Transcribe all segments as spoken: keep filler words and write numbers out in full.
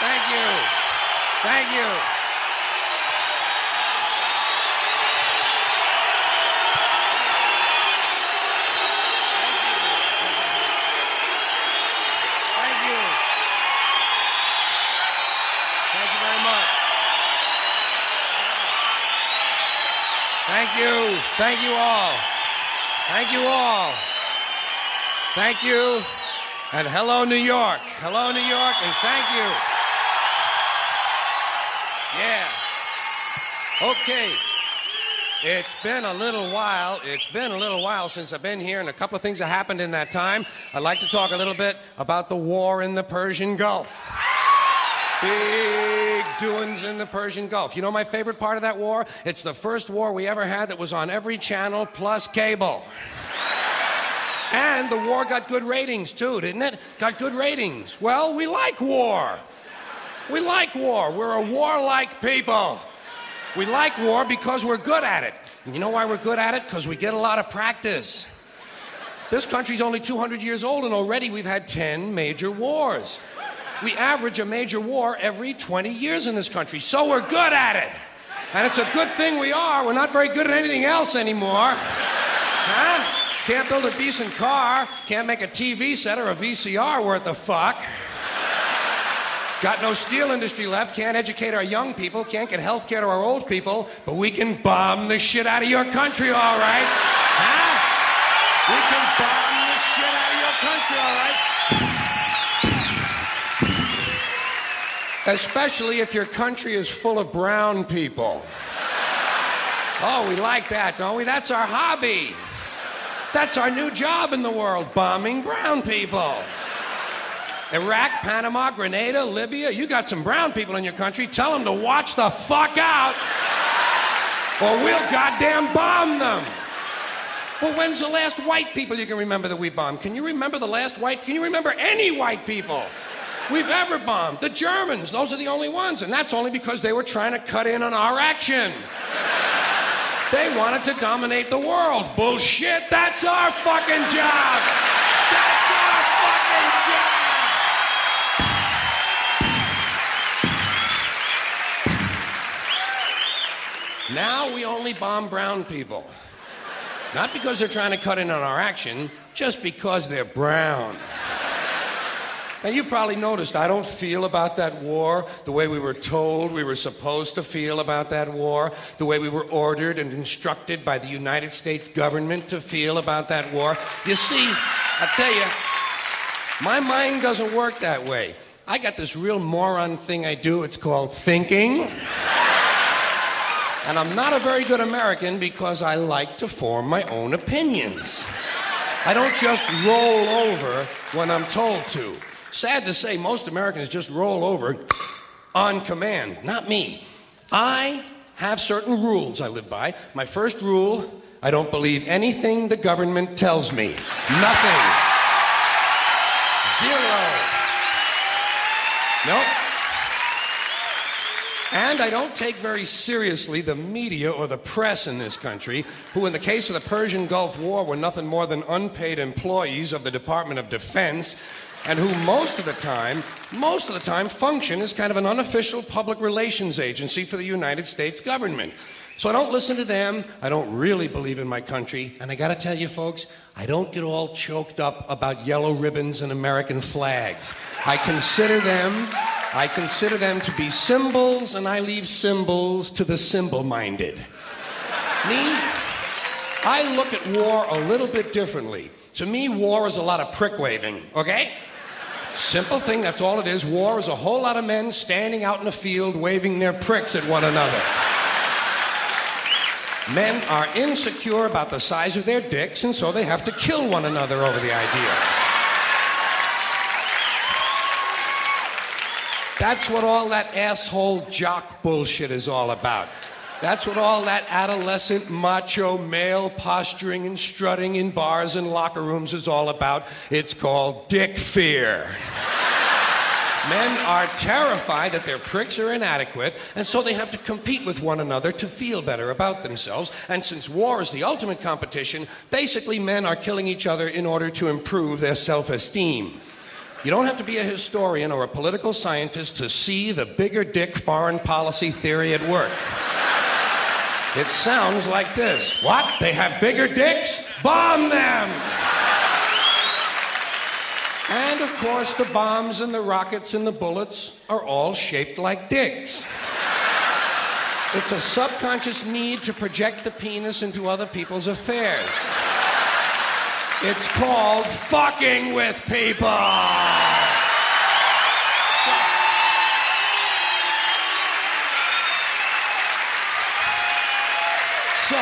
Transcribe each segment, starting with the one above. Thank you. Thank you. Thank you. Thank you very much. Thank you. Thank you all. Thank you all. Thank you. And hello, New York. Hello, New York, and thank you. Yeah. Okay. It's been a little while. It's been a little while since I've been here, and a couple of things have happened in that time. I'd like to talk a little bit about the war in the Persian Gulf. Big doings in the Persian Gulf. You know my favorite part of that war? It's the first war we ever had that was on every channel plus cable. And the war got good ratings, too, didn't it? Got good ratings. Well, we like war. We like war. We're a warlike people. We like war because we're good at it. And you know why we're good at it? Because we get a lot of practice. This country's only two hundred years old, and already we've had ten major wars. We average a major war every twenty years in this country, so we're good at it. And it's a good thing we are. We're not very good at anything else anymore. Huh? Can't build a decent car, can't make a T V set or a V C R worth the fuck. Got no steel industry left, can't educate our young people, can't get health care to our old people, but we can bomb the shit out of your country, all right? Huh? We can bomb the shit out of your country, all right? Especially if your country is full of brown people. Oh, we like that, don't we? That's our hobby. That's our new job in the world, bombing brown people. Iraq, Panama, Grenada, Libya, you got some brown people in your country, tell them to watch the fuck out, or we'll goddamn bomb them. Well, when's the last white people you can remember that we bombed? Can you remember the last white, can you remember any white people we've ever bombed? The Germans, those are the only ones, and that's only because they were trying to cut in on our action. They wanted to dominate the world. Bullshit, that's our fucking job. That's our fucking job. Now we only bomb brown people. Not because they're trying to cut in on our action, just because they're brown. Now, you probably noticed I don't feel about that war the way we were told we were supposed to feel about that war, the way we were ordered and instructed by the United States government to feel about that war. You see, I tell you, my mind doesn't work that way. I got this real moron thing I do. It's called thinking. And I'm not a very good American because I like to form my own opinions. I don't just roll over when I'm told to. Sad to say, most Americans just roll over on command. Not me. I have certain rules I live by. My first rule, I don't believe anything the government tells me. Nothing. Zero. Nope. And I don't take very seriously the media or the press in this country, who in the case of the Persian Gulf War were nothing more than unpaid employees of the Department of Defense, and who most of the time, most of the time function as kind of an unofficial public relations agency for the United States government. So I don't listen to them, I don't really believe in my country, and I gotta tell you folks, I don't get all choked up about yellow ribbons and American flags. I consider them, I consider them to be symbols, and I leave symbols to the symbol-minded. Me? I look at war a little bit differently. To me, war is a lot of prick waving, okay? Simple thing, that's all it is. War is a whole lot of men standing out in the field waving their pricks at one another. Men are insecure about the size of their dicks, and so they have to kill one another over the idea. That's what all that asshole jock bullshit is all about. That's what all that adolescent macho male posturing and strutting in bars and locker rooms is all about. It's called dick fear. Men are terrified that their pricks are inadequate, and so they have to compete with one another to feel better about themselves. And since war is the ultimate competition, basically men are killing each other in order to improve their self-esteem. You don't have to be a historian or a political scientist to see the bigger dick foreign policy theory at work. It sounds like this. What? They have bigger dicks? Bomb them! And of course, the bombs and the rockets and the bullets are all shaped like dicks. It's a subconscious need to project the penis into other people's affairs. It's called fucking with people. So, so,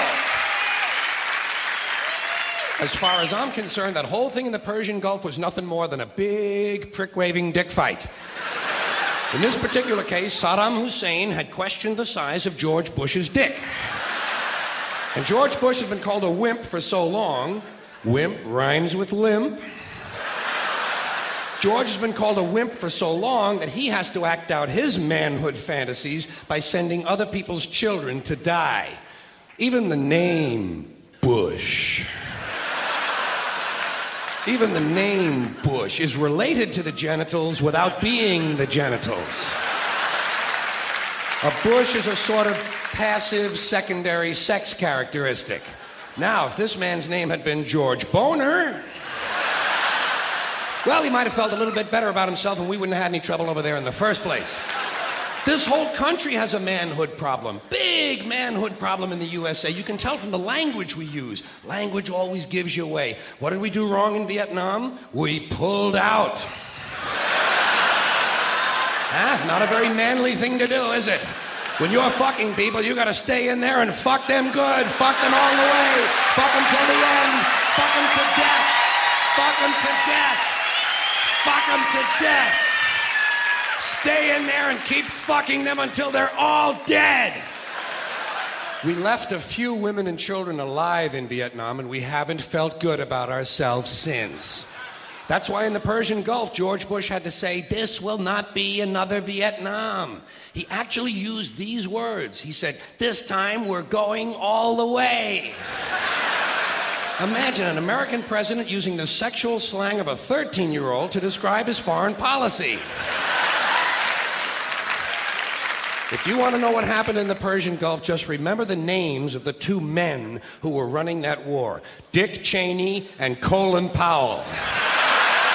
as far as I'm concerned, that whole thing in the Persian Gulf was nothing more than a big prick-waving dick fight. In this particular case, Saddam Hussein had questioned the size of George Bush's dick. And George Bush had been called a wimp for so long. Wimp rhymes with limp. George has been called a wimp for so long that he has to act out his manhood fantasies by sending other people's children to die. Even the name Bush. Even the name Bush is related to the genitals without being the genitals. A bush is a sort of passive secondary sex characteristic. Now, if this man's name had been George Boner, well, he might have felt a little bit better about himself and we wouldn't have had any trouble over there in the first place. This whole country has a manhood problem. Big manhood problem in the U S A. You can tell from the language we use. Language always gives you away. What did we do wrong in Vietnam? We pulled out. Huh? Not a very manly thing to do, is it? When you're fucking people, you gotta stay in there and fuck them good. Fuck them all the way. Fuck them till the end. Fuck them to death. Fuck them to death. Fuck them to death. Stay in there and keep fucking them until they're all dead. We left a few women and children alive in Vietnam, and we haven't felt good about ourselves since. That's why in the Persian Gulf, George Bush had to say, this will not be another Vietnam. He actually used these words. He said, this time we're going all the way. Imagine an American president using the sexual slang of a thirteen-year-old to describe his foreign policy. If you want to know what happened in the Persian Gulf, just remember the names of the two men who were running that war. Dick Cheney and Colin Powell.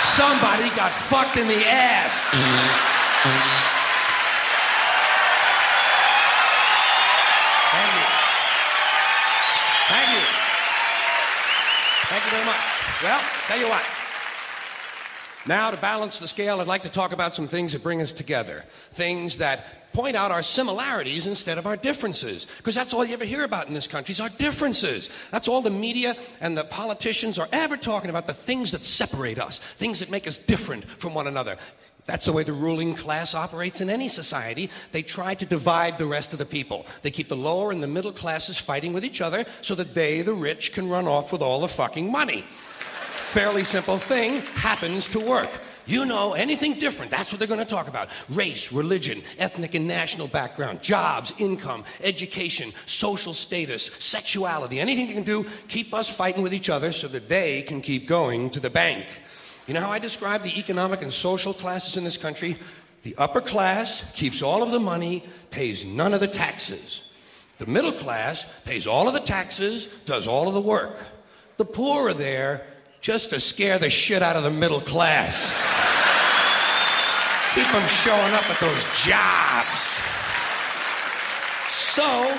Somebody got fucked in the ass. Thank you. Thank you. Thank you very much. Well, tell you what. Now, to balance the scale, I'd like to talk about some things that bring us together. Things that point out our similarities instead of our differences. Because that's all you ever hear about in this country is our differences. That's all the media and the politicians are ever talking about, the things that separate us, things that make us different from one another. That's the way the ruling class operates in any society. They try to divide the rest of the people. They keep the lower and the middle classes fighting with each other so that they, the rich, can run off with all the fucking money. Fairly simple thing happens to work. You know, anything different, that's what they're going to talk about. Race, religion, ethnic and national background, jobs, income, education, social status, sexuality, anything they can do, keep us fighting with each other so that they can keep going to the bank. You know how I describe the economic and social classes in this country? The upper class keeps all of the money, pays none of the taxes. The middle class pays all of the taxes, does all of the work. The poor are there just to scare the shit out of the middle class. Keep them showing up at those jobs. So,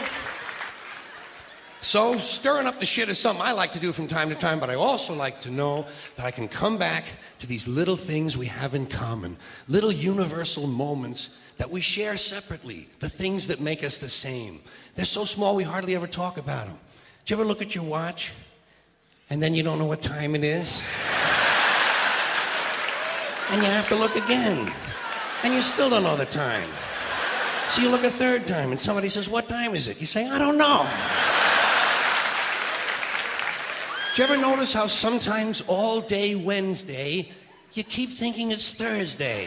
so stirring up the shit is something I like to do from time to time, but I also like to know that I can come back to these little things we have in common, little universal moments that we share separately, the things that make us the same. They're so small we hardly ever talk about them. Do you ever look at your watch? And then you don't know what time it is. And you have to look again. And you still don't know the time. So you look a third time and somebody says, what time is it? You say, I don't know. Do you ever notice how sometimes all day Wednesday, you keep thinking it's Thursday?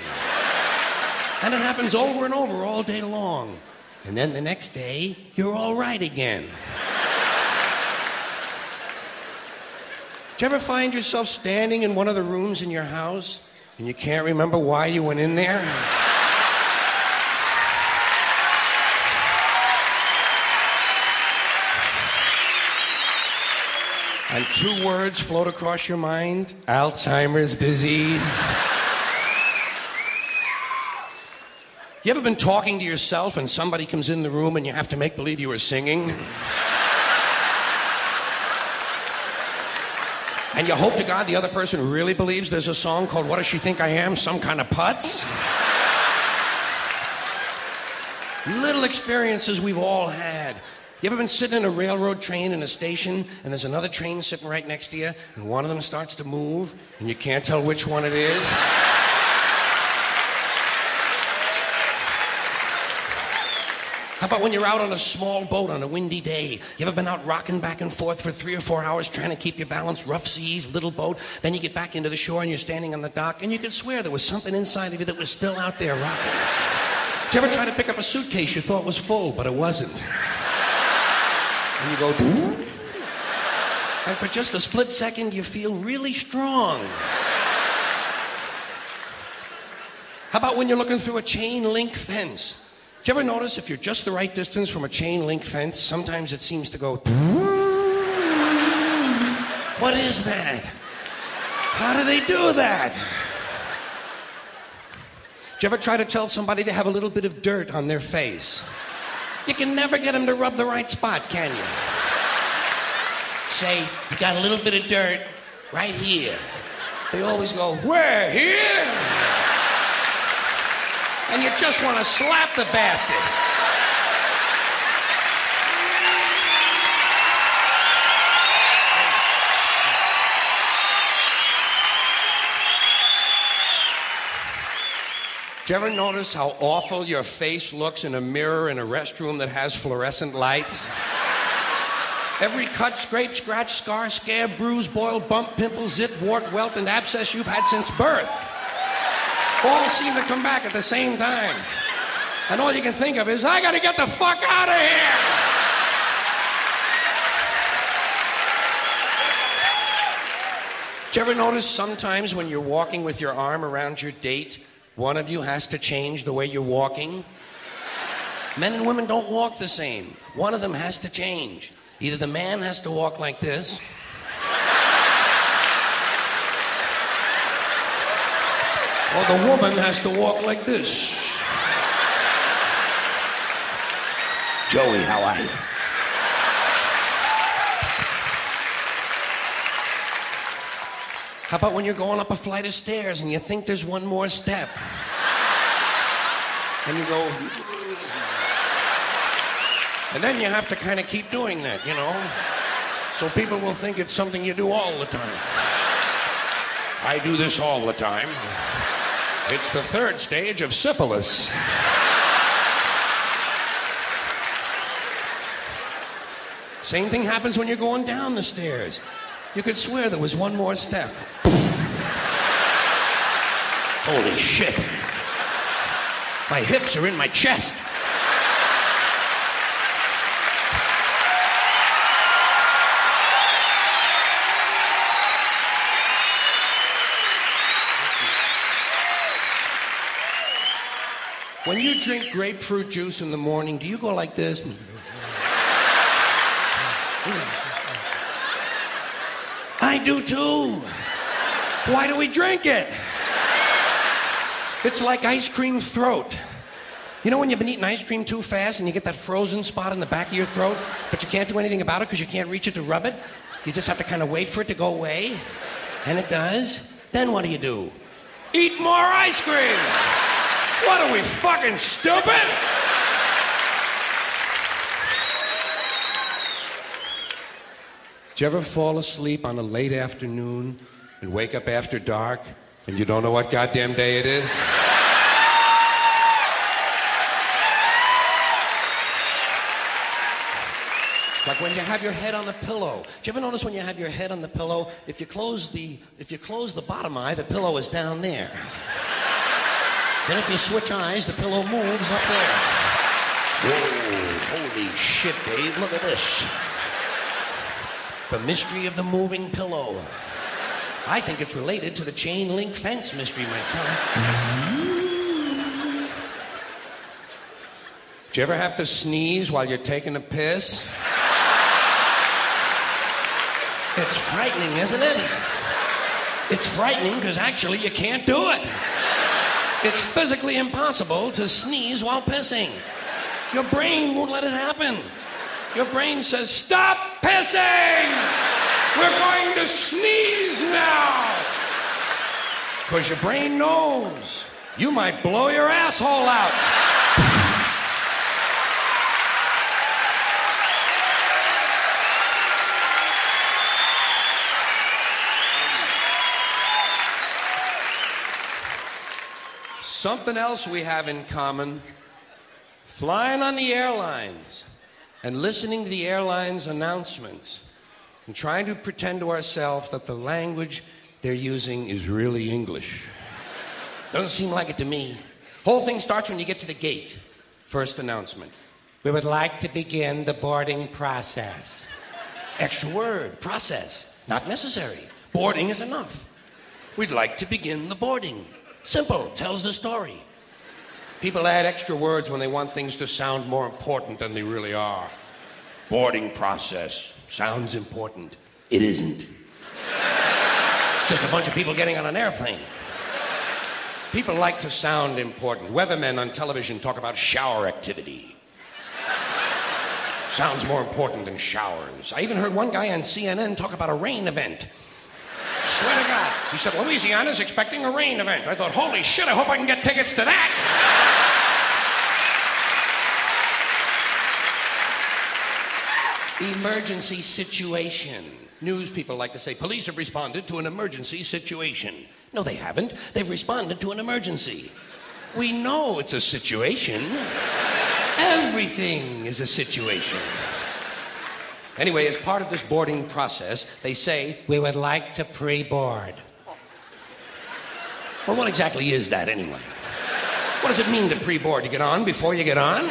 And it happens over and over all day long. And then the next day, you're all right again. Do you ever find yourself standing in one of the rooms in your house and you can't remember why you went in there? And two words float across your mind: Alzheimer's disease. You ever been talking to yourself and somebody comes in the room and you have to make believe you were singing? And you hope to God the other person really believes there's a song called What Does She Think I Am? Some kind of putz? Little experiences we've all had. You ever been sitting in a railroad train in a station and there's another train sitting right next to you and one of them starts to move and you can't tell which one it is? How about when you're out on a small boat on a windy day? You ever been out rocking back and forth for three or four hours trying to keep your balance? Rough seas, little boat. Then you get back into the shore and you're standing on the dock and you can swear there was something inside of you that was still out there rocking. Did you ever try to pick up a suitcase you thought was full, but it wasn't? And you go, doo? And for just a split second, you feel really strong. How about when you're looking through a chain link fence? Do you ever notice if you're just the right distance from a chain link fence, sometimes it seems to go... What is that? How do they do that? Do you ever try to tell somebody they have a little bit of dirt on their face? You can never get them to rub the right spot, can you? Say, you got a little bit of dirt right here. They always go, where? Here? And you just want to slap the bastard. Do you ever notice how awful your face looks in a mirror in a restroom that has fluorescent lights? Every cut, scrape, scratch, scar, scab, bruise, boil, bump, pimple, zit, wart, welt, and abscess you've had since birth all seem to come back at the same time. And all you can think of is, I gotta get the fuck out of here! Do you ever notice sometimes when you're walking with your arm around your date, one of you has to change the way you're walking? Men and women don't walk the same. One of them has to change. Either the man has to walk like this, or the woman has to walk like this. Joey, how are you? How about when you're going up a flight of stairs and you think there's one more step? And you go... And then you have to kind of keep doing that, you know? So people will think it's something you do all the time. I do this all the time. It's the third stage of syphilis. Same thing happens when you're going down the stairs. You could swear there was one more step. Holy shit. My hips are in my chest. When you drink grapefruit juice in the morning, do you go like this? I do too. Why do we drink it? It's like ice cream throat. You know when you've been eating ice cream too fast and you get that frozen spot in the back of your throat, but you can't do anything about it because you can't reach it to rub it? You just have to kind of wait for it to go away. And it does. Then what do you do? Eat more ice cream! What are we, fucking stupid? Do you ever fall asleep on a late afternoon and wake up after dark and you don't know what goddamn day it is? Like when you have your head on the pillow. Do you ever notice when you have your head on the pillow, if you close the, if you close the bottom eye, the pillow is down there. Then if you switch eyes, the pillow moves up there. Whoa, holy shit, Dave, look at this. The mystery of the moving pillow. I think it's related to the chain link fence mystery myself. Do you ever have to sneeze while you're taking a piss? It's frightening, isn't it? It's frightening because actually you can't do it. It's physically impossible to sneeze while pissing. Your brain won't let it happen. Your brain says, stop pissing! We're going to sneeze now! Because your brain knows you might blow your asshole out. Something else we have in common, flying on the airlines and listening to the airlines' announcements and trying to pretend to ourselves that the language they're using is really English. Doesn't seem like it to me. Whole thing starts when you get to the gate. First announcement. We would like to begin the boarding process. Extra word, process, not necessary. Boarding is enough. We'd like to begin the boarding. Simple, tells the story. People add extra words when they want things to sound more important than they really are. Boarding process sounds important. It isn't. It's just a bunch of people getting on an airplane. People like to sound important. Weathermen on television talk about shower activity. Sounds more important than showers. I even heard one guy on C N N talk about a rain event. Swear to God. He said, Louisiana's expecting a rain event. I thought, holy shit, I hope I can get tickets to that. Emergency situation. News people like to say, police have responded to an emergency situation. No, they haven't. They've responded to an emergency. We know it's a situation. Everything is a situation. Anyway, as part of this boarding process, they say, we would like to pre-board. Well, what exactly is that, anyway? What does it mean to pre-board? You get on before you get on?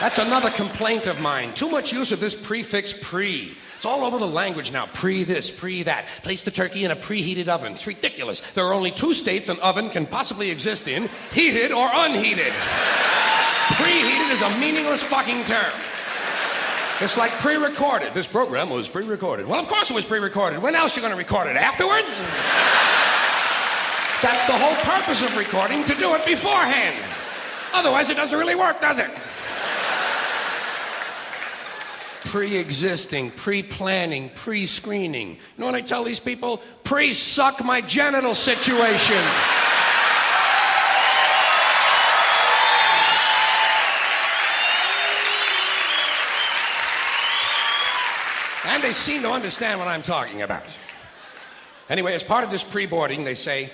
That's another complaint of mine. Too much use of this prefix pre. It's all over the language now. Pre this, pre that. Place the turkey in a preheated oven. It's ridiculous. There are only two states an oven can possibly exist in, heated or unheated. Preheated is a meaningless fucking term. It's like pre-recorded. This program was pre-recorded. Well, of course it was pre-recorded. When else are you going to record it? Afterwards? That's the whole purpose of recording, to do it beforehand. Otherwise, it doesn't really work, does it? Pre-existing, pre-planning, pre-screening. You know what I tell these people? Pre-suck my genital situation. And they seem to understand what I'm talking about. Anyway, as part of this pre-boarding, they say,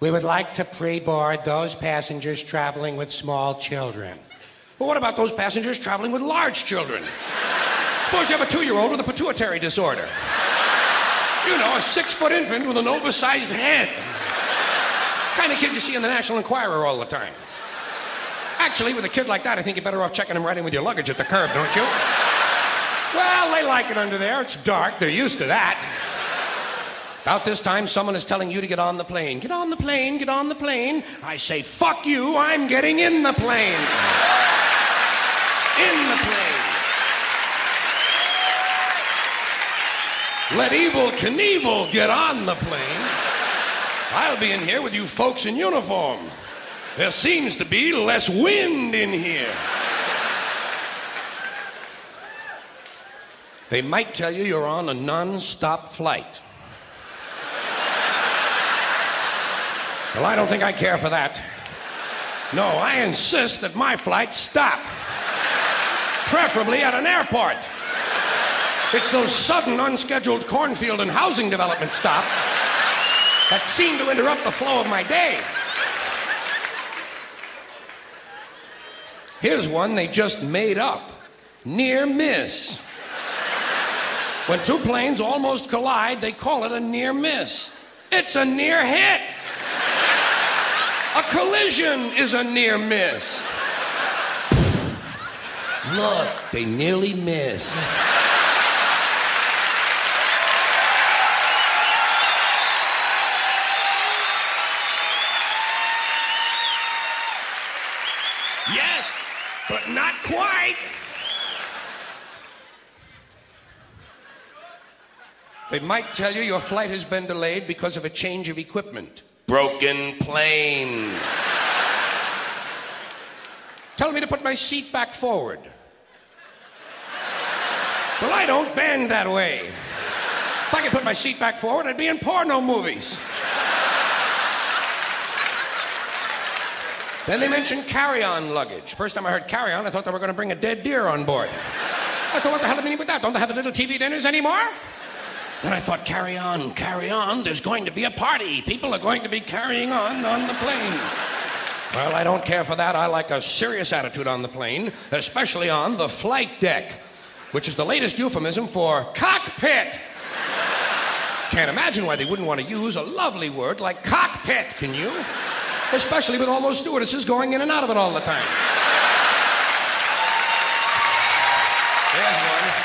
we would like to pre-board those passengers traveling with small children. Well, what about those passengers traveling with large children? Suppose you have a two-year-old with a pituitary disorder. You know, a six-foot infant with an oversized head. Kind of kid you see in the National Enquirer all the time. Actually, with a kid like that, I think you're better off checking him right in with your luggage at the curb, don't you? Well, they like it under there. It's dark. They're used to that. About this time, someone is telling you to get on the plane. Get on the plane. Get on the plane. I say, fuck you. I'm getting in the plane. In the plane. Let evil Knievel get on the plane. I'll be in here with you folks in uniform. There seems to be less wind in here. They might tell you you're on a non-stop flight. Well, I don't think I care for that. No, I insist that my flights stop. Preferably at an airport. It's those sudden, unscheduled cornfield and housing development stops that seem to interrupt the flow of my day. Here's one they just made up. Near miss. When two planes almost collide, they call it a near miss. It's a near hit. A collision is a near miss. Look, they nearly missed. Yes, but not quite. They might tell you your flight has been delayed because of a change of equipment. Broken plane. Tell me to put my seat back forward. Well, I don't bend that way. If I could put my seat back forward, I'd be in porno movies. Then they mentioned carry-on luggage. First time I heard carry-on, I thought they were going to bring a dead deer on board. I thought, what the hell do they need with that? Don't they have the little T V dinners anymore? Then I thought, carry on, carry on. There's going to be a party. People are going to be carrying on on the plane. Well, I don't care for that. I like a serious attitude on the plane, especially on the flight deck, which is the latest euphemism for cockpit. Can't imagine why they wouldn't want to use a lovely word like cockpit, can you? Especially with all those stewardesses going in and out of it all the time. There's one.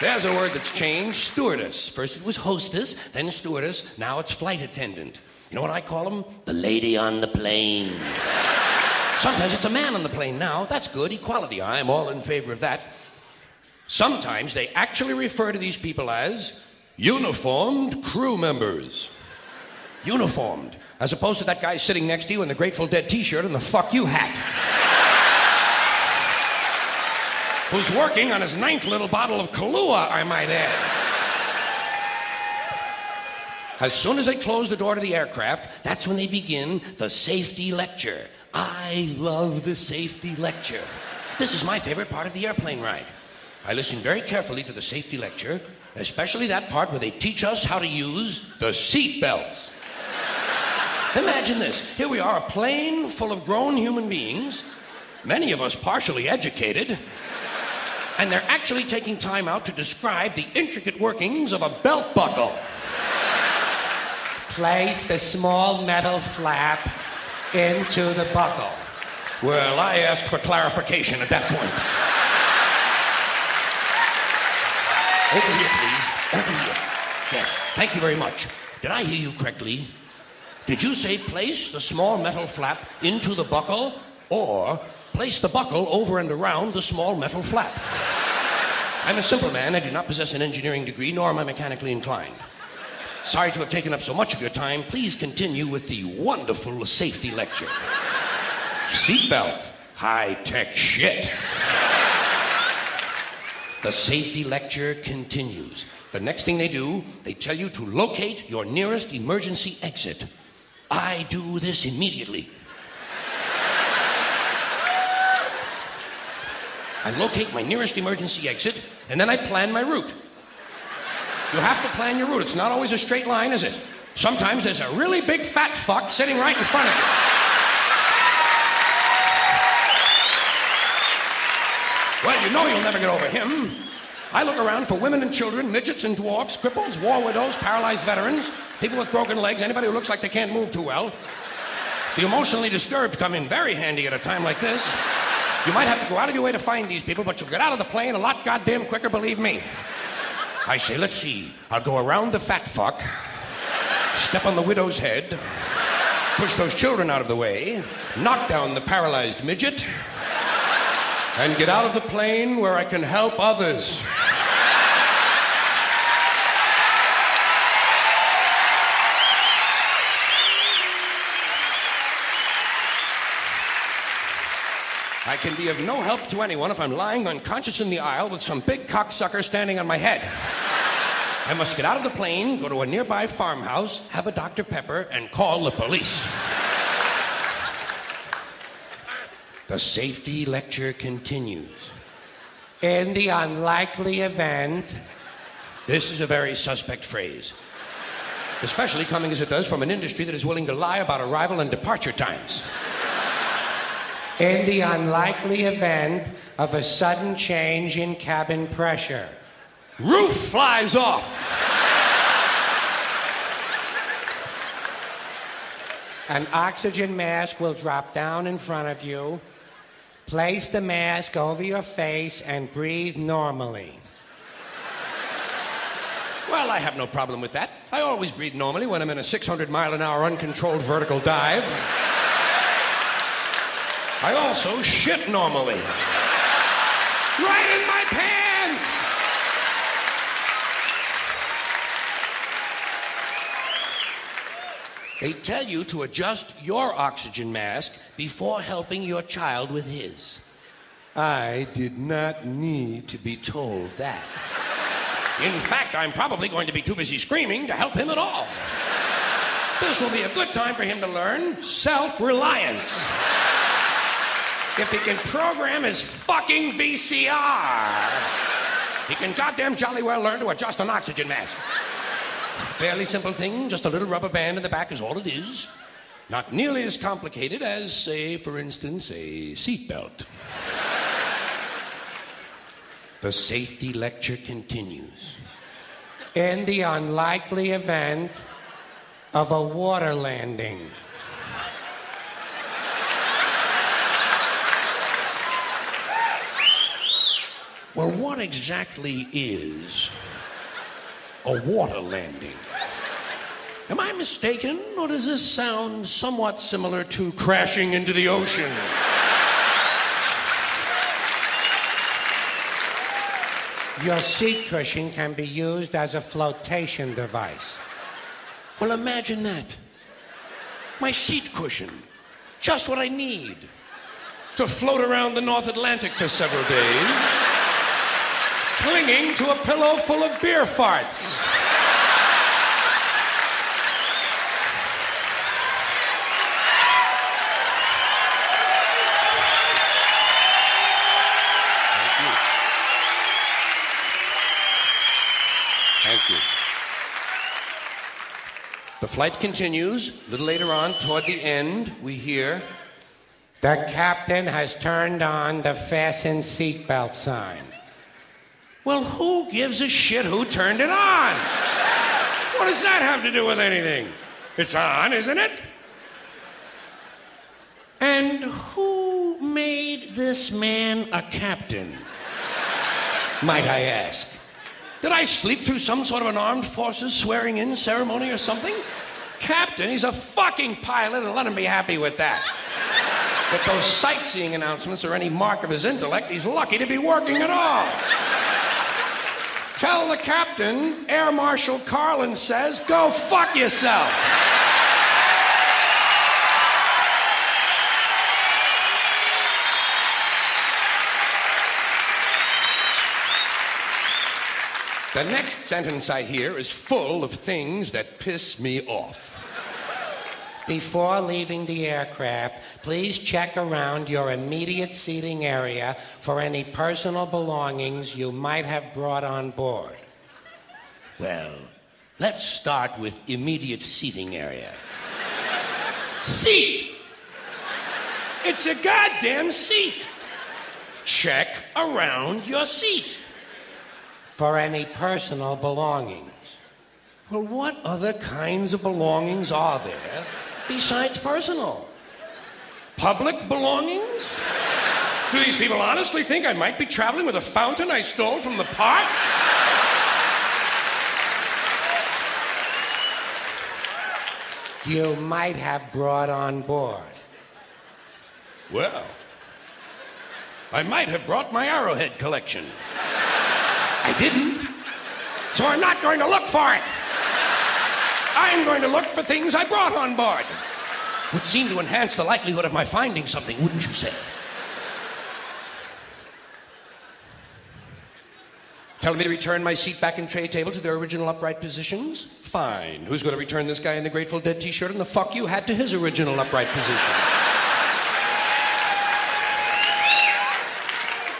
There's a word that's changed, stewardess. First it was hostess, then stewardess, now it's flight attendant. You know what I call them? The lady on the plane. Sometimes it's a man on the plane now. That's good, equality. I'm all in favor of that. Sometimes they actually refer to these people as uniformed crew members. Uniformed, as opposed to that guy sitting next to you in the Grateful Dead t-shirt and the fuck you hat. Who's working on his ninth little bottle of Kahlua, I might add. As soon as they close the door to the aircraft, that's when they begin the safety lecture. I love the safety lecture. This is my favorite part of the airplane ride. I listen very carefully to the safety lecture, especially that part where they teach us how to use the seat belts. Imagine this. Here we are, a plane full of grown human beings, many of us partially educated, and they're actually taking time out to describe the intricate workings of a belt buckle. Place the small metal flap into the buckle. Well, I asked for clarification at that point. Over here, please. Over here. Yes, thank you very much. Did I hear you correctly? Did you say place the small metal flap into the buckle, or place the buckle over and around the small metal flap? I'm a simple man. I do not possess an engineering degree, nor am I mechanically inclined. Sorry to have taken up so much of your time. Please continue with the wonderful safety lecture. Seatbelt. High-tech shit. The safety lecture continues. The next thing they do, they tell you to locate your nearest emergency exit. I do this immediately. I locate my nearest emergency exit, and then I plan my route. You have to plan your route. It's not always a straight line, is it? Sometimes there's a really big fat fuck sitting right in front of you. Well, you know you'll never get over him. I look around for women and children, midgets and dwarfs, cripples, war widows, paralyzed veterans, people with broken legs, anybody who looks like they can't move too well. The emotionally disturbed come in very handy at a time like this. You might have to go out of your way to find these people, but you'll get out of the plane a lot goddamn quicker, believe me. I say, let's see. I'll go around the fat fuck, step on the widow's head, push those children out of the way, knock down the paralyzed midget, and get out of the plane where I can help others. I can be of no help to anyone if I'm lying unconscious in the aisle with some big cocksucker standing on my head. I must get out of the plane, go to a nearby farmhouse, have a Doctor Pepper, and call the police. The safety lecture continues. In the unlikely event... This is a very suspect phrase, especially coming as it does from an industry that is willing to lie about arrival and departure times. In the unlikely event of a sudden change in cabin pressure, roof flies off. An oxygen mask will drop down in front of you. Place the mask over your face and breathe normally. Well, I have no problem with that. I always breathe normally when I'm in a six hundred mile an hour uncontrolled vertical dive. I also shit normally. Right in my pants! They tell you to adjust your oxygen mask before helping your child with his. I did not need to be told that. In fact, I'm probably going to be too busy screaming to help him at all. This will be a good time for him to learn self-reliance. If he can program his fucking V C R, he can goddamn jolly well learn to adjust an oxygen mask. Fairly simple thing, just a little rubber band in the back is all it is. Not nearly as complicated as, say, for instance, a seatbelt. The safety lecture continues. In the unlikely event of a water landing. Well, what exactly is a water landing? Am I mistaken, or does this sound somewhat similar to crashing into the ocean? Your seat cushion can be used as a flotation device. Well, imagine that. My seat cushion, just what I need to float around the North Atlantic for several days. Clinging to a pillow full of beer farts. Thank you. Thank you. The flight continues. A little later on, toward the end, we hear, "The captain has turned on the fasten seatbelt sign." Well, who gives a shit who turned it on? What does that have to do with anything? It's on, isn't it? And who made this man a captain? Might I ask? Did I sleep through some sort of an armed forces swearing-in ceremony or something? Captain, he's a fucking pilot, and let him be happy with that. If those sightseeing announcements are any mark of his intellect, he's lucky to be working at all. Tell the captain, Air Marshal Carlin says, go fuck yourself. The next sentence I hear is full of things that piss me off. Before leaving the aircraft, please check around your immediate seating area for any personal belongings you might have brought on board. Well, let's start with immediate seating area. Seat! It's a goddamn seat! Check around your seat. For any personal belongings. Well, what other kinds of belongings are there? Besides personal. Public belongings? Do these people honestly think I might be traveling with a fountain I stole from the park? You might have brought on board. Well, I might have brought my arrowhead collection. I didn't, so I'm not going to look for it. I'm going to look for things I brought on board. Would seem to enhance the likelihood of my finding something, wouldn't you say? Telling me to return my seat back and tray table to their original upright positions? Fine. Who's going to return this guy in the Grateful Dead t-shirt and the fuck you hat to his original upright position?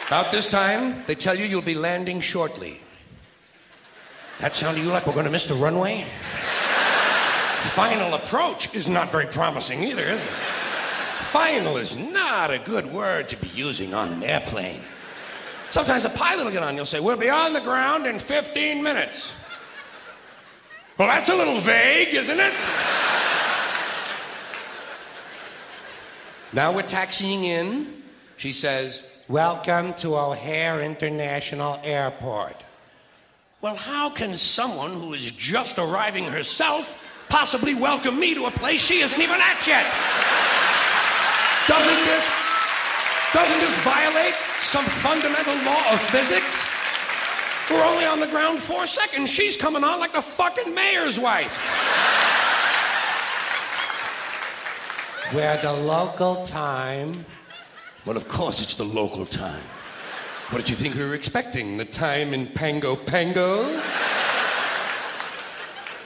About this time, they tell you you'll be landing shortly. That sound to you like we're going to miss the runway? Final approach is not very promising either, is it? Final is not a good word to be using on an airplane. Sometimes the pilot will get on, you'll say, we'll be on the ground in fifteen minutes. Well, that's a little vague, isn't it? Now we're taxiing in. She says, welcome to O'Hare International Airport. Well, how can someone who is just arriving herself possibly welcome me to a place she isn't even at yet? Doesn't this Doesn't this violate some fundamental law of physics? We're only on the ground four seconds. She's coming on like the fucking mayor's wife. Where the local time... Well, of course it's the local time. What did you think we were expecting? The time in Pango Pango?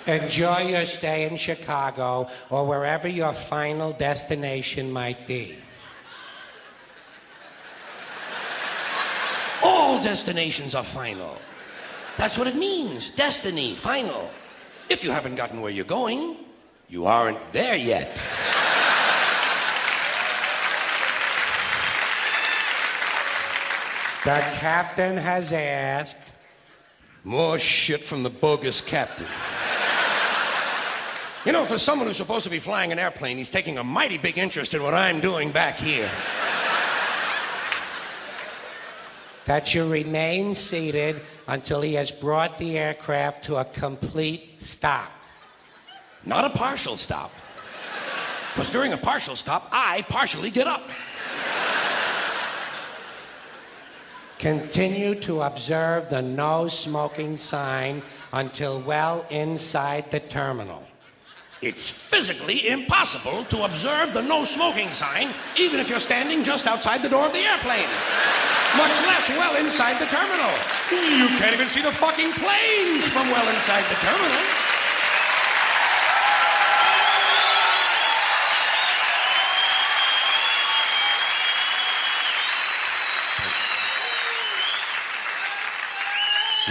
Enjoy your stay in Chicago or wherever your final destination might be. All destinations are final. That's what it means. Destiny, final. If you haven't gotten where you're going, you aren't there yet. The captain has asked... More shit from the bogus captain. You know, for someone who's supposed to be flying an airplane, he's taking a mighty big interest in what I'm doing back here. That you remain seated until he has brought the aircraft to a complete stop. Not a partial stop. Because during a partial stop, I partially get up. Continue to observe the no smoking sign until well inside the terminal. It's physically impossible to observe the no smoking sign even if you're standing just outside the door of the airplane. Much less well inside the terminal. You can't even see the fucking planes from well inside the terminal.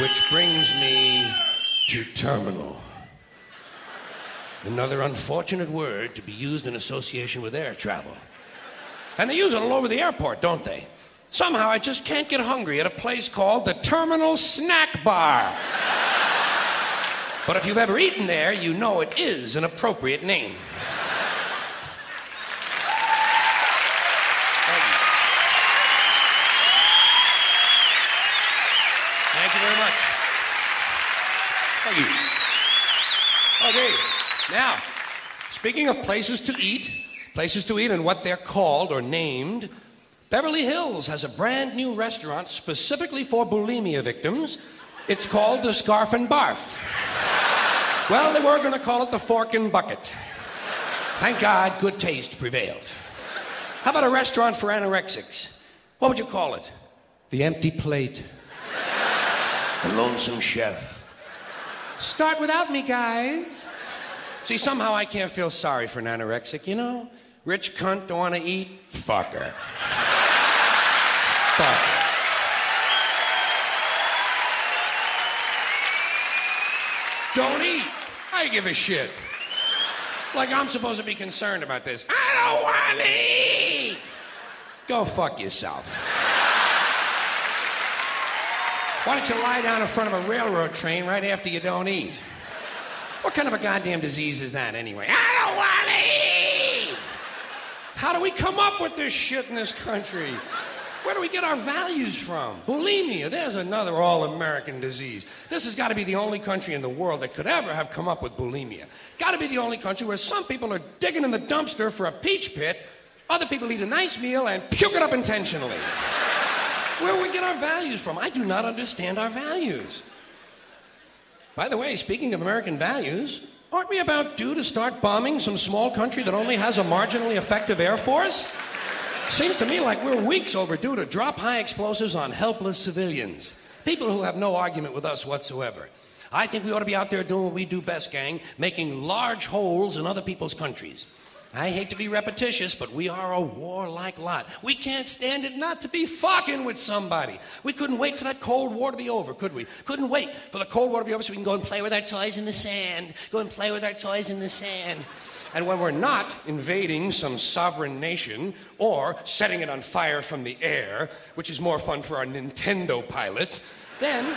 Which brings me to terminal. Another unfortunate word to be used in association with air travel. And they use it all over the airport, don't they? Somehow I just can't get hungry at a place called the Terminal Snack Bar. But if you've ever eaten there, you know it is an appropriate name. Thank you. Thank you very much. Thank you. Okay. Now, speaking of places to eat, places to eat and what they're called or named, Beverly Hills has a brand new restaurant specifically for bulimia victims. It's called the Scarf and Barf. Well, they were going to call it the Fork and Bucket. Thank God good taste prevailed. How about a restaurant for anorexics? What would you call it? The Empty Plate. The Lonesome Chef. Start without me, guys. See, somehow I can't feel sorry for an anorexic, you know? Rich cunt, don't want to eat, fuck her. Fuck her. Don't eat. I give a shit. Like I'm supposed to be concerned about this. I don't want to eat! Go fuck yourself. Why don't you lie down in front of a railroad train right after you don't eat? What kind of a goddamn disease is that, anyway? I don't want to eat! How do we come up with this shit in this country? Where do we get our values from? Bulimia, there's another all-American disease. This has got to be the only country in the world that could ever have come up with bulimia. Got to be the only country where some people are digging in the dumpster for a peach pit, other people eat a nice meal and puke it up intentionally. Where do we get our values from? I do not understand our values. By the way, speaking of American values, aren't we about due to start bombing some small country that only has a marginally effective air force? Seems to me like we're weeks overdue to drop high explosives on helpless civilians. People who have no argument with us whatsoever. I think we ought to be out there doing what we do best, gang, making large holes in other people's countries. I hate to be repetitious, but we are a warlike lot. We can't stand it not to be fucking with somebody. We couldn't wait for that Cold War to be over, could we? Couldn't wait for the Cold War to be over so we can go and play with our toys in the sand. Go and play with our toys in the sand. And when we're not invading some sovereign nation or setting it on fire from the air, which is more fun for our Nintendo pilots, then...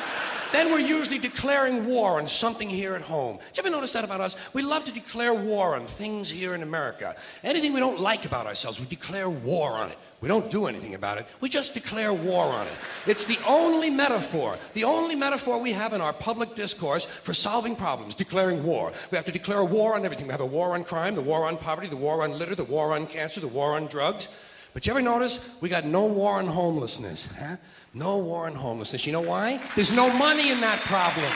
Then we're usually declaring war on something here at home. Did you ever notice that about us? We love to declare war on things here in America. Anything we don't like about ourselves, we declare war on it. We don't do anything about it. We just declare war on it. It's the only metaphor, the only metaphor we have in our public discourse for solving problems, declaring war. We have to declare a war on everything. We have a war on crime, the war on poverty, the war on litter, the war on cancer, the war on drugs. But you ever notice we got no war on homelessness, huh? No war on homelessness. You know why? There's no money in that problem.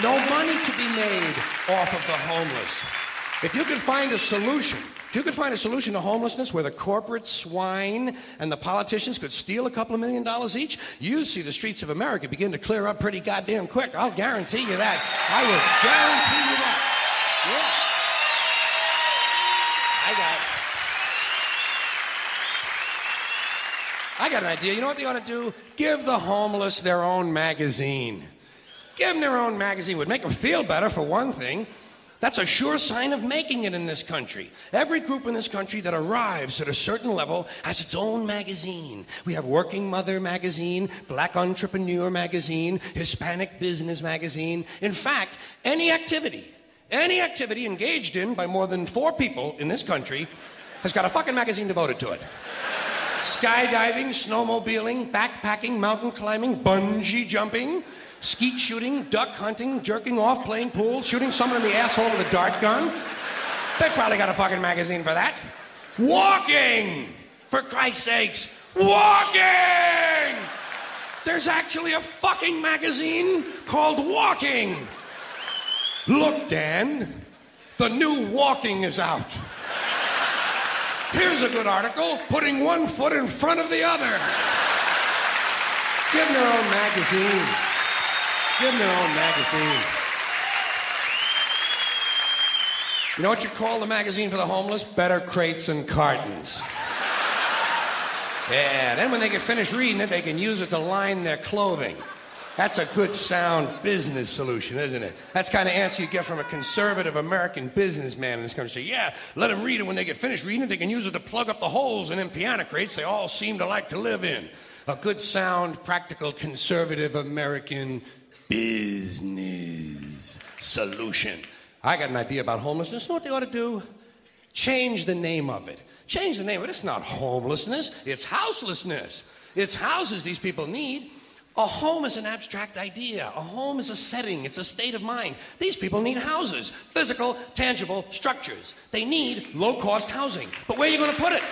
No money to be made off of the homeless. If you could find a solution, if you could find a solution to homelessness where the corporate swine and the politicians could steal a couple of million dollars each, you'd see the streets of America begin to clear up pretty goddamn quick. I'll guarantee you that. I will guarantee you that. Yeah. I got, I got an idea. You know what they ought to do? Give the homeless their own magazine. Give them their own magazine. It would make them feel better, for one thing. That's a sure sign of making it in this country. Every group in this country that arrives at a certain level has its own magazine. We have Working Mother magazine, Black Entrepreneur magazine, Hispanic Business magazine. In fact, any activity, any activity engaged in by more than four people in this country has got a fucking magazine devoted to it. Skydiving, snowmobiling, backpacking, mountain climbing, bungee jumping, skeet shooting, duck hunting, jerking off, playing pool, shooting someone in the asshole with a dart gun. They probably got a fucking magazine for that. Walking! For Christ's sakes, walking! There's actually a fucking magazine called Walking. Look, Dan, the new Walking is out. Here's a good article, putting one foot in front of the other. Give them their own magazine. Give them their own magazine. You know what you call the magazine for the homeless? Better Crates and Cartons. Yeah, then when they get finished reading it, they can use it to line their clothing. That's a good, sound business solution, isn't it? That's the kind of answer you get from a conservative American businessman in this country. Yeah, let them read it. When they get finished reading it, they can use it to plug up the holes in them piano crates they all seem to like to live in. A good, sound, practical, conservative American business solution. I got an idea about homelessness. You know what they ought to do? Change the name of it. Change the name of it. It's not homelessness. It's houselessness. It's houses these people need. A home is an abstract idea. A home is a setting. It's a state of mind. These people need houses, physical, tangible structures. They need low-cost housing. But where are you going to put it?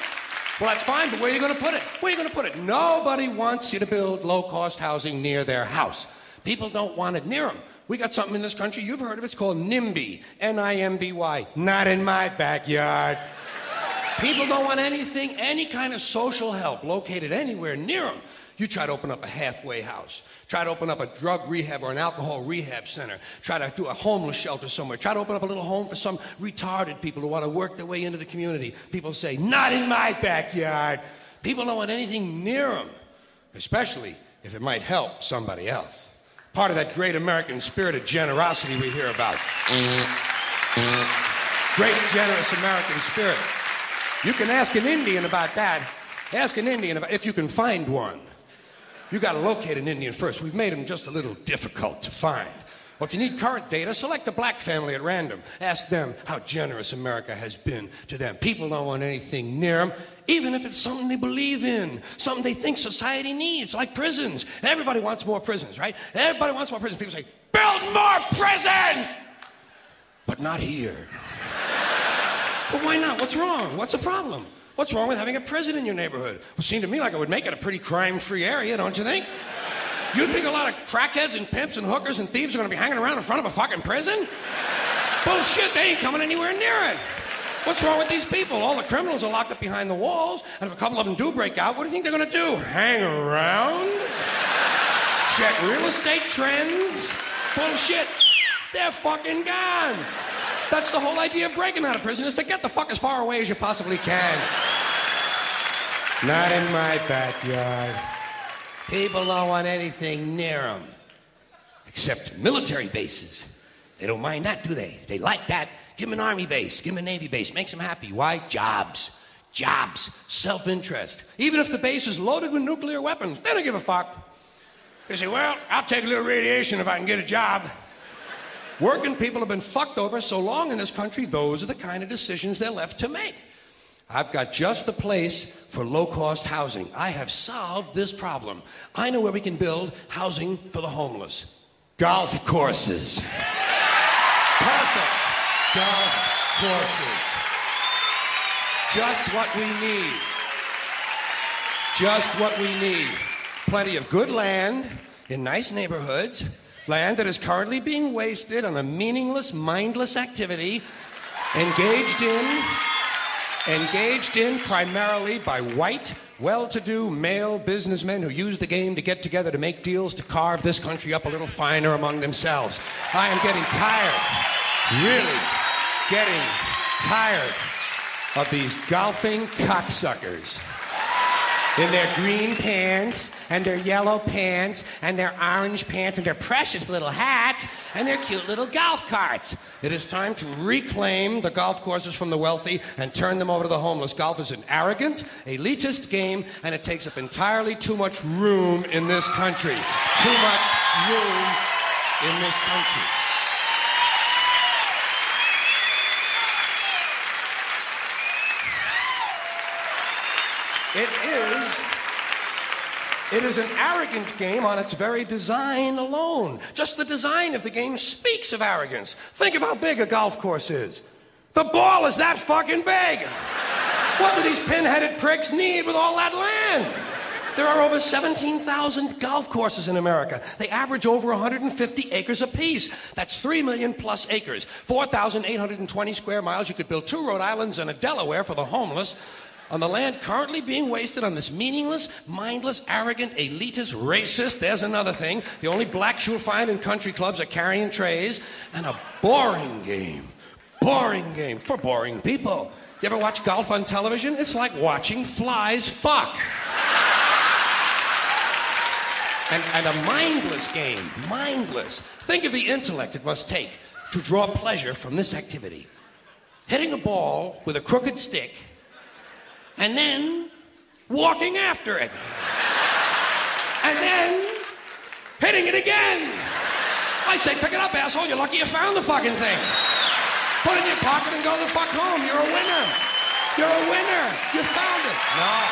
Well, that's fine, but where are you going to put it? Where are you going to put it? Nobody wants you to build low-cost housing near their house. People don't want it near them. We got something in this country, you've heard of it, it's called NIMBY, N I M B Y, not in my backyard. People don't want anything, any kind of social help located anywhere near them. You try to open up a halfway house. Try to open up a drug rehab or an alcohol rehab center. Try to do a homeless shelter somewhere. Try to open up a little home for some retarded people who want to work their way into the community. People say, not in my backyard. People don't want anything near them, especially if it might help somebody else. Part of that great American spirit of generosity we hear about. Great, generous American spirit. You can ask an Indian about that. Ask an Indian about if you can find one. You got to locate an Indian first. We've made them just a little difficult to find. Or if you need current data, select a black family at random. Ask them how generous America has been to them. People don't want anything near them, even if it's something they believe in, something they think society needs, like prisons. Everybody wants more prisons, right? Everybody wants more prisons. People say, build more prisons! But not here. But why not? What's wrong? What's the problem? What's wrong with having a prison in your neighborhood? Well, it seemed to me like it would make it a pretty crime-free area, don't you think? You'd think a lot of crackheads and pimps and hookers and thieves are going to be hanging around in front of a fucking prison? Bullshit, they ain't coming anywhere near it. What's wrong with these people? All the criminals are locked up behind the walls, and if a couple of them do break out, what do you think they're going to do? Hang around? Check real estate trends? Bullshit, they're fucking gone. That's the whole idea of breaking out of prison, is to get the fuck as far away as you possibly can. Not in my backyard. People don't want anything near them. Except military bases. They don't mind that, do they? They like that. Give them an army base. Give them a navy base. Makes them happy. Why? Jobs. Jobs. Self-interest. Even if the base is loaded with nuclear weapons, they don't give a fuck. They say, well, I'll take a little radiation if I can get a job. Working people have been fucked over so long in this country, those are the kind of decisions they're left to make. I've got just the place for low-cost housing. I have solved this problem. I know where we can build housing for the homeless. Golf courses. Perfect. Golf courses. Just what we need. just what we need. Plenty of good land in nice neighborhoods, land that is currently being wasted on a meaningless, mindless activity engaged in, engaged in primarily by white, well-to-do male businessmen who use the game to get together to make deals to carve this country up a little finer among themselves. I am getting tired, really getting tired of these golfing cocksuckers in their green pants and their yellow pants and their orange pants and their precious little hats and their cute little golf carts. It is time to reclaim the golf courses from the wealthy and turn them over to the homeless. Golf is an arrogant, elitist game, and it takes up entirely too much room in this country. Too much room in this country. It is, it is an arrogant game on its very design alone. Just the design of the game speaks of arrogance. Think of how big a golf course is. The ball is that fucking big. What do these pinheaded pricks need with all that land? There are over seventeen thousand golf courses in America. They average over one hundred fifty acres apiece. That's three million plus acres, four thousand eight hundred twenty square miles. You could build two Rhode Islands and a Delaware for the homeless on the land currently being wasted on this meaningless, mindless, arrogant, elitist, racist, there's another thing, the only blacks you'll find in country clubs are carrying trays, and a boring game, boring game for boring people. You ever watch golf on television? It's like watching flies fuck. And, and a mindless game, mindless. Think of the intellect it must take to draw pleasure from this activity. Hitting a ball with a crooked stick and then walking after it, and then hitting it again. I say, pick it up, asshole, you're lucky you found the fucking thing. Put it in your pocket and go the fuck home, you're a winner. You're a winner, you found it. No.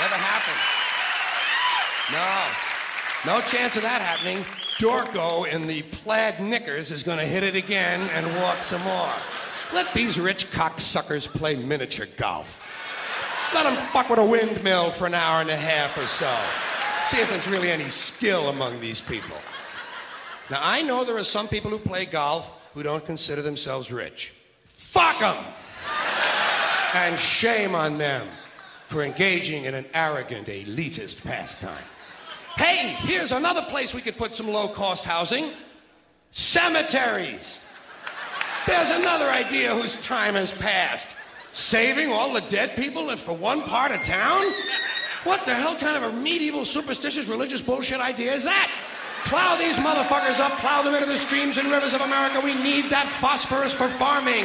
Never happened. No, no chance of that happening. Dorko in the plaid knickers is gonna hit it again and walk some more. Let these rich cocksuckers play miniature golf. Let them fuck with a windmill for an hour and a half or so. See if there's really any skill among these people. Now, I know there are some people who play golf who don't consider themselves rich. Fuck them! And shame on them for engaging in an arrogant, elitist pastime. Hey, here's another place we could put some low-cost housing. Cemeteries. There's another idea whose time has passed. Saving all the dead people for one part of town? What the hell kind of a medieval, superstitious, religious bullshit idea is that? Plow these motherfuckers up, plow them into the streams and rivers of America. We need that phosphorus for farming.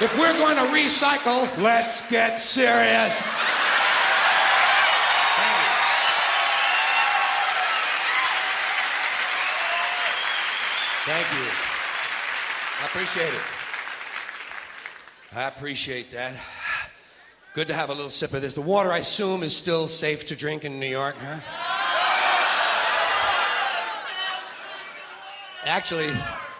If we're going to recycle, let's get serious. Thank you. Thank you. I appreciate it. I appreciate that. Good to have a little sip of this. The water, I assume, is still safe to drink in New York, huh? Actually,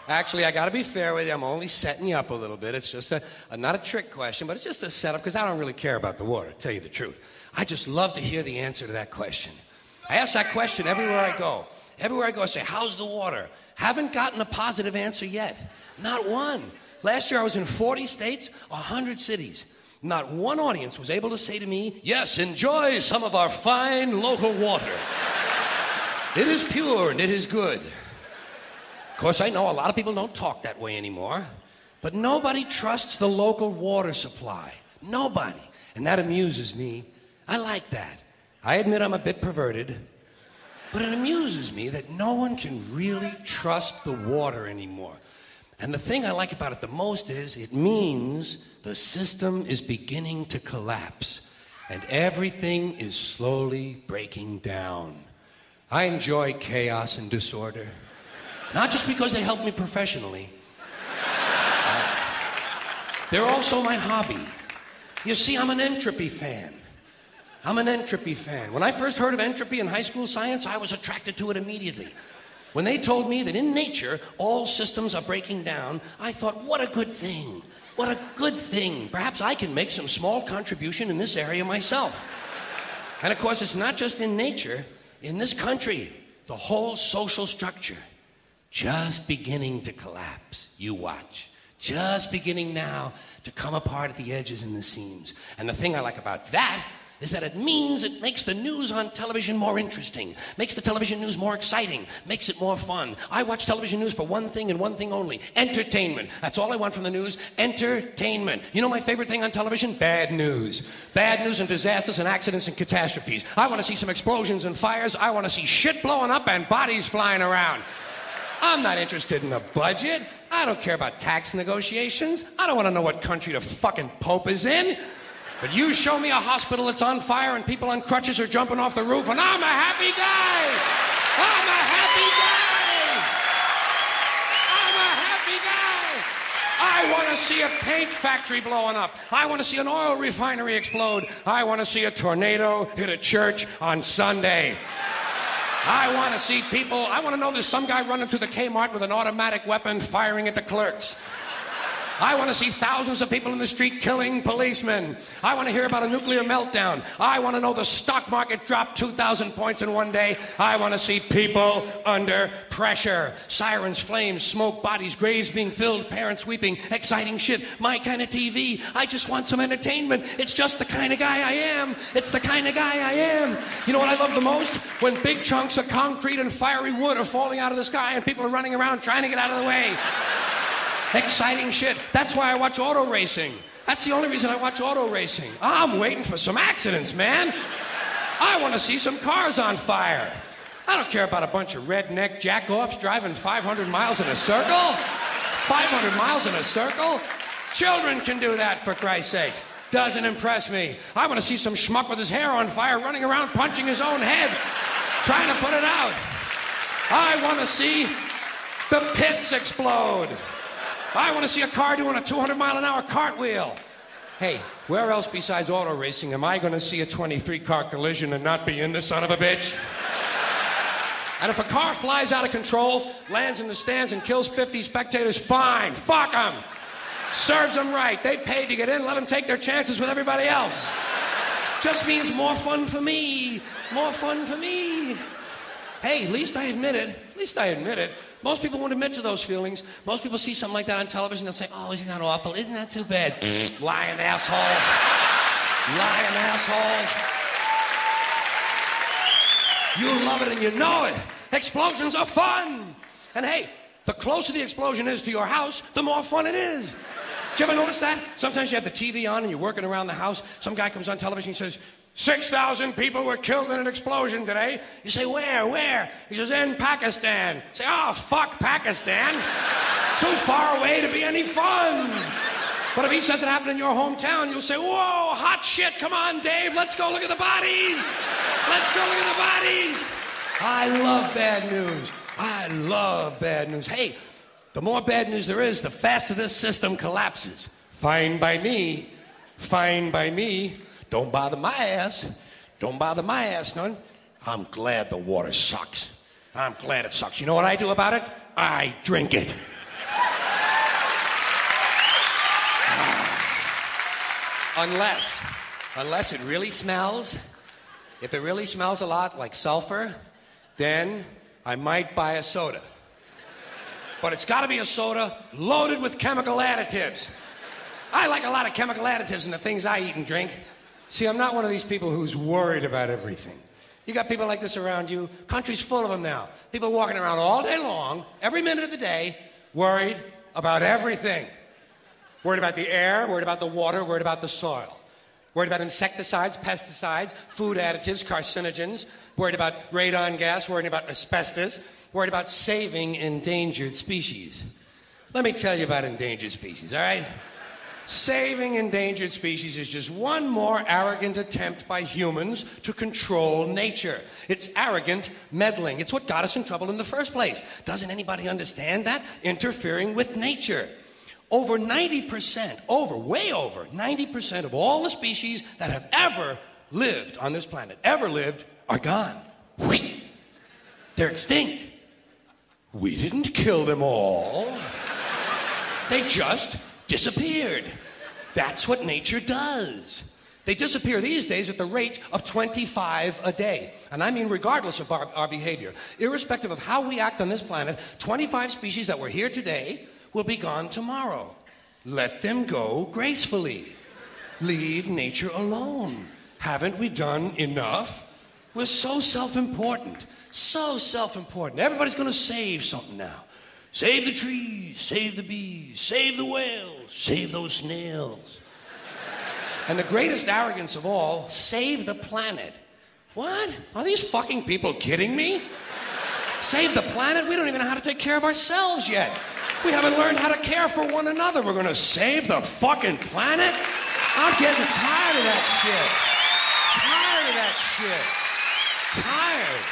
actually, I gotta be fair with you. I'm only setting you up a little bit. It's just a, a not a trick question, but it's just a setup because I don't really care about the water, to tell you the truth. I just love to hear the answer to that question. I ask that question everywhere I go. Everywhere I go, I say, how's the water? Haven't gotten a positive answer yet. Not one. Last year I was in forty states, one hundred cities. Not one audience was able to say to me, yes, enjoy some of our fine local water. It is pure and it is good. Of course, I know a lot of people don't talk that way anymore, but nobody trusts the local water supply. Nobody. And that amuses me. I like that. I admit I'm a bit perverted. But it amuses me that no one can really trust the water anymore. And the thing I like about it the most is it means the system is beginning to collapse and everything is slowly breaking down. I enjoy chaos and disorder, not just because they help me professionally. Uh, they're also my hobby. You see, I'm an entropy fan. I'm an entropy fan. When I first heard of entropy in high school science, I was attracted to it immediately. When they told me that in nature all systems are breaking down, I thought, what a good thing. What a good thing. Perhaps I can make some small contribution in this area myself. And of course, it's not just in nature. In this country, the whole social structure just beginning to collapse. You watch. Just beginning now to come apart at the edges and the seams. And the thing I like about that is that it means it makes the news on television more interesting, makes the television news more exciting, makes it more fun. I watch television news for one thing and one thing only, entertainment. That's all I want from the news, entertainment. You know my favorite thing on television? Bad news. Bad news and disasters and accidents and catastrophes. I want to see some explosions and fires. I want to see shit blowing up and bodies flying around. I'm not interested in the budget. I don't care about tax negotiations. I don't want to know what country the fucking Pope is in. But you show me a hospital that's on fire and people on crutches are jumping off the roof, and I'm a happy guy! I'm a happy guy! I'm a happy guy! I want to see a paint factory blowing up. I want to see an oil refinery explode. I want to see a tornado hit a church on Sunday. I want to see people, I want to know there's some guy running through the Kmart with an automatic weapon firing at the clerks. I want to see thousands of people in the street killing policemen. I want to hear about a nuclear meltdown. I want to know the stock market dropped two thousand points in one day. I want to see people under pressure. Sirens, flames, smoke, bodies, graves being filled, parents weeping, exciting shit. My kind of T V. I just want some entertainment. It's just the kind of guy I am. It's the kind of guy I am. You know what I love the most? When big chunks of concrete and fiery wood are falling out of the sky and people are running around trying to get out of the way. Exciting shit. That's why I watch auto racing. That's the only reason I watch auto racing. I'm waiting for some accidents, man. I want to see some cars on fire. I don't care about a bunch of redneck jack-offs driving five hundred miles in a circle. five hundred miles in a circle? Children can do that, for Christ's sake. Doesn't impress me. I want to see some schmuck with his hair on fire running around punching his own head, trying to put it out. I want to see the pits explode. I want to see a car doing a two hundred mile an hour cartwheel. Hey, where else besides auto racing am I going to see a twenty-three car collision and not be in the son of a bitch? And if a car flies out of control, lands in the stands and kills fifty spectators, fine, fuck them. Serves them right. They paid to get in, let them take their chances with everybody else. Just means more fun for me, more fun for me. Hey, at least I admit it, at least I admit it. Most people won't admit to those feelings. Most people see something like that on television, they'll say, oh, isn't that awful? Isn't that too bad? Lying asshole. Lying assholes. You love it and you know it. Explosions are fun. And hey, the closer the explosion is to your house, the more fun it is. Do you ever notice that? Sometimes you have the T V on and you're working around the house. Some guy comes on television and says, six thousand people were killed in an explosion today. You say, where, where? He says, in Pakistan. You say, oh, fuck Pakistan. Too far away to be any fun. But if he says it happened in your hometown, you'll say, whoa, hot shit, come on, Dave, let's go look at the bodies. Let's go look at the bodies. I love bad news. I love bad news. Hey, the more bad news there is, the faster this system collapses. Fine by me, fine by me. Don't bother my ass. Don't bother my ass, none. I'm glad the water sucks. I'm glad it sucks. You know what I do about it? I drink it. Unless, unless it really smells. If it really smells a lot like sulfur, then I might buy a soda. But it's got to be a soda loaded with chemical additives. I like a lot of chemical additives in the things I eat and drink. See, I'm not one of these people who's worried about everything. You got people like this around you. Country's full of them now. People walking around all day long, every minute of the day, worried about everything. Worried about the air, worried about the water, worried about the soil. Worried about insecticides, pesticides, food additives, carcinogens. Worried about radon gas, worried about asbestos. Worried about saving endangered species. Let me tell you about endangered species, all right? Saving endangered species is just one more arrogant attempt by humans to control nature. It's arrogant meddling. It's what got us in trouble in the first place. Doesn't anybody understand that? Interfering with nature. Over ninety percent, over, way over, ninety percent of all the species that have ever lived on this planet, ever lived, are gone. They're extinct. we didn't kill them all. They just disappeared. That's what nature does. They disappear these days at the rate of twenty-five a day. And I mean regardless of our, our behavior. Irrespective of how we act on this planet, twenty-five species that were here today will be gone tomorrow. Let them go gracefully. Leave nature alone. Haven't we done enough? We're so self-important. So self-important. Everybody's going to save something now. Save the trees, save the bees, save the whales, save those snails. And the greatest arrogance of all, save the planet. What? Are these fucking people kidding me? Save the planet? We don't even know how to take care of ourselves yet. We haven't learned how to care for one another. We're gonna save the fucking planet? I'm getting tired of that shit. Tired of that shit. Tired.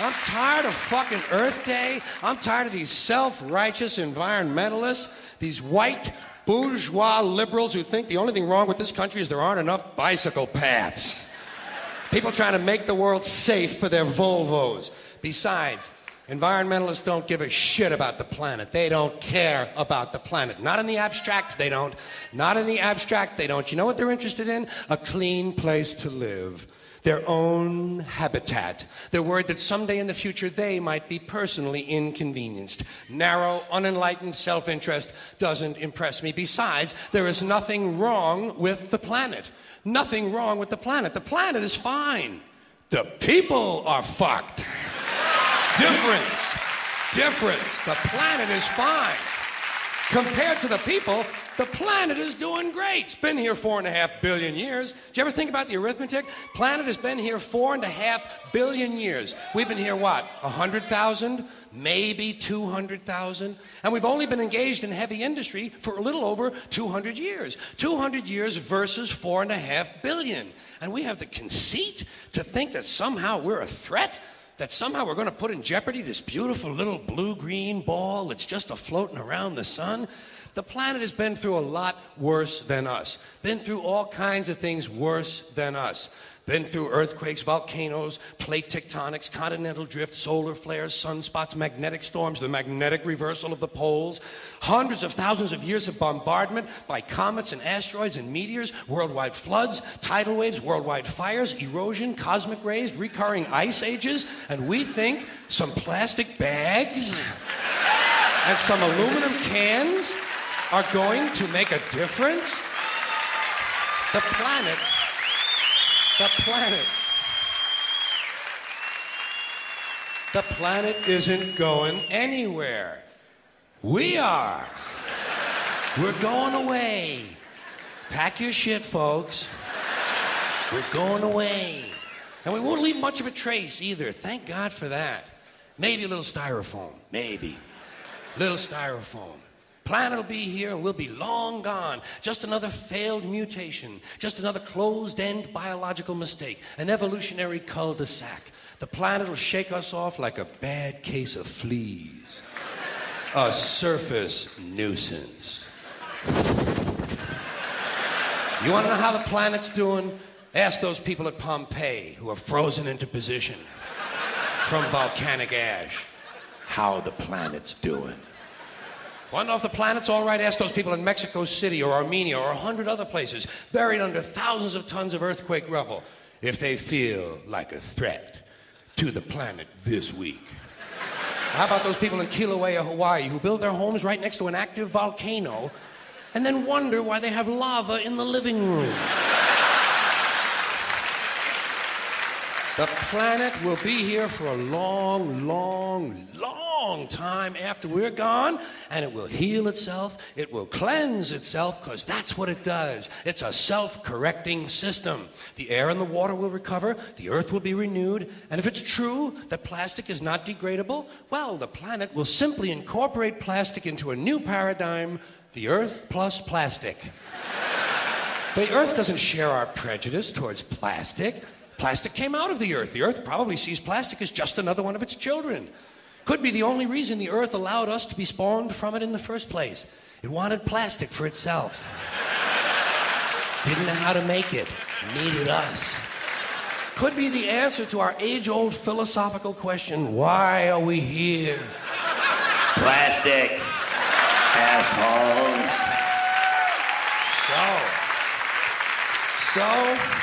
I'm tired of fucking Earth Day. I'm tired of these self-righteous environmentalists, these white, bourgeois liberals who think the only thing wrong with this country is there aren't enough bicycle paths. People trying to make the world safe for their Volvos. Besides, environmentalists don't give a shit about the planet. They don't care about the planet. Not in the abstract, they don't. Not in the abstract, they don't. You know what they're interested in? A clean place to live. Their own habitat. They're worried that someday in the future they might be personally inconvenienced. Narrow, unenlightened self-interest doesn't impress me. Besides, there is nothing wrong with the planet. Nothing wrong with the planet. The planet is fine. The people are fucked. Difference. Difference. The planet is fine. Compared to the people, the planet is doing great. It's been here four and a half billion years. Did you ever think about the arithmetic? Planet has been here four and a half billion years. We've been here, what, one hundred thousand? Maybe two hundred thousand? And we've only been engaged in heavy industry for a little over two hundred years. two hundred years versus four and a half billion. And we have the conceit to think that somehow we're a threat? That somehow we're going to put in jeopardy this beautiful little blue-green ball that's just a-floating around the sun? The planet has been through a lot worse than us. Been through all kinds of things worse than us. Been through earthquakes, volcanoes, plate tectonics, continental drift, solar flares, sunspots, magnetic storms, the magnetic reversal of the poles, hundreds of thousands of years of bombardment by comets and asteroids and meteors, worldwide floods, tidal waves, worldwide fires, erosion, cosmic rays, recurring ice ages, and we think some plastic bags and some aluminum cans are going to make a difference? The planet, the planet, the planet isn't going anywhere. We are. We're going away. Pack your shit, folks. We're going away. And we won't leave much of a trace either. Thank God for that. Maybe a little styrofoam, maybe. Little styrofoam. Planet will be here and we'll be long gone. Just another failed mutation. Just another closed-end biological mistake. An evolutionary cul-de-sac. The planet will shake us off like a bad case of fleas. A surface nuisance. You want to know how the planet's doing? Ask those people at Pompeii who are frozen into position from volcanic ash how the planet's doing. Want to know if the planet's all right? Ask those people in Mexico City or Armenia or a hundred other places, buried under thousands of tons of earthquake rubble, if they feel like a threat to the planet this week. How about those people in Kilauea, Hawaii, who build their homes right next to an active volcano and then wonder why they have lava in the living room? The planet will be here for a long, long, long time after we're gone, and it will heal itself, it will cleanse itself, because that's what it does. It's a self-correcting system. The air and the water will recover, the earth will be renewed, and if it's true that plastic is not degradable, well, the planet will simply incorporate plastic into a new paradigm, the earth plus plastic. The earth doesn't share our prejudice towards plastic. Plastic came out of the earth. The earth probably sees plastic as just another one of its children. Could be the only reason the earth allowed us to be spawned from it in the first place. It wanted plastic for itself. Didn't know how to make it. Needed us. could be the answer to our age-old philosophical question, why are we here? Plastic assholes. So, so...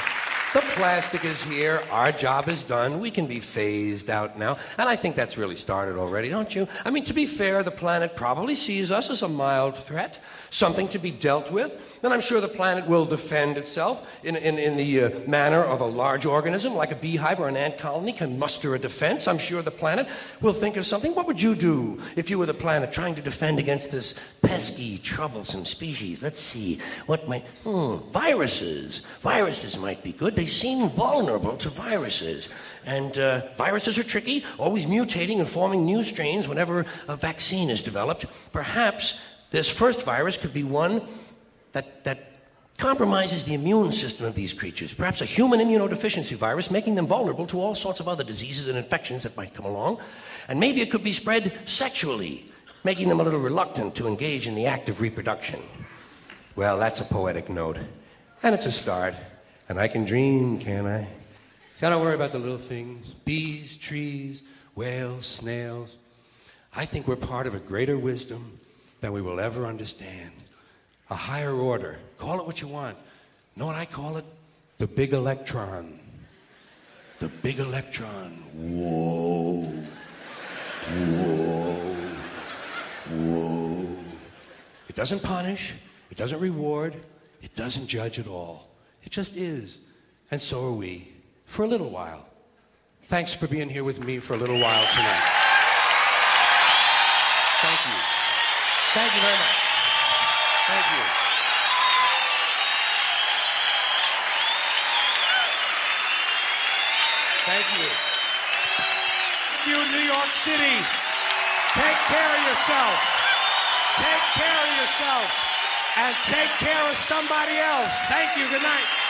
the plastic is here, our job is done, we can be phased out now. And I think that's really started already, don't you? I mean, to be fair, the planet probably sees us as a mild threat, something to be dealt with. And I'm sure the planet will defend itself in, in, in the uh, manner of a large organism, like a beehive or an ant colony can muster a defense. I'm sure the planet will think of something. What would you do if you were the planet trying to defend against this pesky, troublesome species? Let's see, what might, hmm, viruses. Viruses might be good. They seem vulnerable to viruses. And uh, viruses are tricky, always mutating and forming new strains whenever a vaccine is developed. Perhaps this first virus could be one that, that compromises the immune system of these creatures. Perhaps a human immunodeficiency virus, making them vulnerable to all sorts of other diseases and infections that might come along. And maybe it could be spread sexually, making them a little reluctant to engage in the act of reproduction. Well, that's a poetic note. And it's a start. And I can dream, can I? See, I don't worry about the little things. Bees, trees, whales, snails. I think we're part of a greater wisdom than we will ever understand. A higher order. Call it what you want. Know what I call it? The big electron. The big electron. Whoa. Whoa. Whoa. It doesn't punish. It doesn't reward. It doesn't judge at all. It just is. And so are we. For a little while. Thanks for being here with me for a little while tonight. Thank you. Thank you very much. Thank you. Thank you. Thank you, New York City. Take care of yourself. Take care of yourself. And take care of somebody else. Thank you. Good night.